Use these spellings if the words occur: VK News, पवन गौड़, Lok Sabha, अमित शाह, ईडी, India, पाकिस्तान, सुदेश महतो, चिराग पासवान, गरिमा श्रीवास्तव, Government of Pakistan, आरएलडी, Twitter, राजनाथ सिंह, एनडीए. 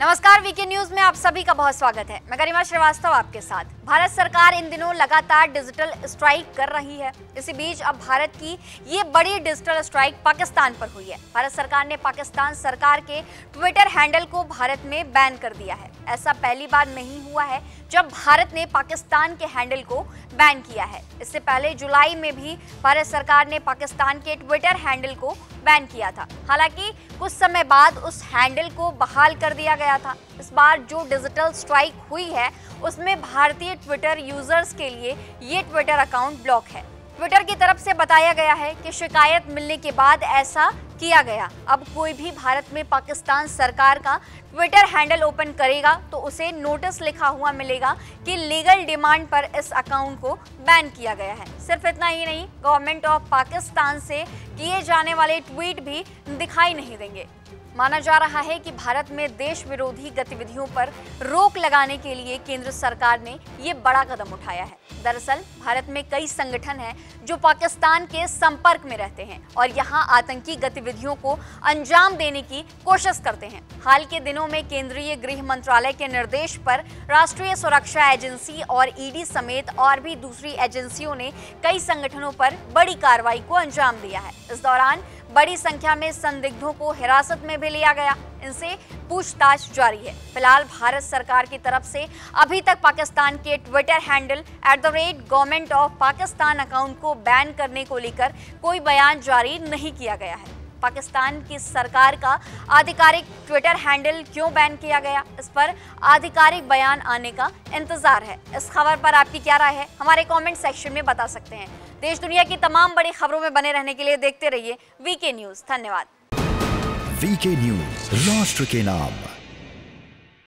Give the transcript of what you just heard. नमस्कार, VK news में आप सभी का बहुत स्वागत है। मैं गरिमा श्रीवास्तव आपके साथ। भारत सरकार इन दिनों लगातार डिजिटल स्ट्राइक कर रही है। इसी बीच अब भारत की ये बड़ी डिजिटल स्ट्राइक पाकिस्तान पर हुई है। भारत सरकार ने पाकिस्तान सरकार के ट्विटर हैंडल को भारत में बैन कर दिया है। ऐसा पहली बार नहीं हुआ है जब भारत ने पाकिस्तान के हैंडल को बैन किया है। इससे पहले जुलाई में भी भारत सरकार ने पाकिस्तान के ट्विटर हैंडल को बैन किया था। हालांकि कुछ समय बाद उस हैंडल को बहाल कर दिया गया था। इस बार जो डिजिटल स्ट्राइक हुई है उसमें भारतीय ट्विटर यूजर्स के लिए ये ट्विटर अकाउंट ब्लॉक है। ट्विटर की तरफ से बताया गया है कि शिकायत मिलने के बाद ऐसा किया गया। अब कोई भी भारत में पाकिस्तान सरकार का ट्विटर हैंडल ओपन करेगा तो उसे नोटिस लिखा हुआ मिलेगा कि लीगल डिमांड पर इस अकाउंट को बैन किया गया है। सिर्फ इतना ही नहीं, गवर्नमेंट ऑफ पाकिस्तान से किए जाने वाले ट्वीट भी दिखाई नहीं देंगे। माना जा रहा है कि भारत में देश विरोधी गतिविधियों पर रोक लगाने के लिए केंद्र सरकार ने ये बड़ा कदम उठाया है। दरअसल भारत में कई संगठन हैं जो पाकिस्तान के संपर्क में रहते हैं और यहाँ आतंकी गतिविधियों को अंजाम देने की कोशिश करते हैं। हाल के दिनों में केंद्रीय गृह मंत्रालय के निर्देश पर राष्ट्रीय सुरक्षा एजेंसी और ईडी समेत और भी दूसरी एजेंसियों ने कई संगठनों पर बड़ी कार्रवाई को अंजाम दिया है। इस दौरान बड़ी संख्या में संदिग्धों को हिरासत में भी लिया गया। इनसे पूछताछ जारी है। फिलहाल भारत सरकार की तरफ से अभी तक पाकिस्तान के Twitter handle @government of Pakistan account को बैन करने को लेकर कोई बयान जारी नहीं किया गया है। पाकिस्तान की सरकार का आधिकारिक ट्विटर हैंडल क्यों बैन किया गया, इस पर आधिकारिक बयान आने का इंतजार है। इस खबर पर आपकी क्या राय है हमारे कमेंट सेक्शन में बता सकते हैं। देश दुनिया की तमाम बड़ी खबरों में बने रहने के लिए देखते रहिए वीके न्यूज। धन्यवाद। वीके न्यूज, राष्ट्र के नाम।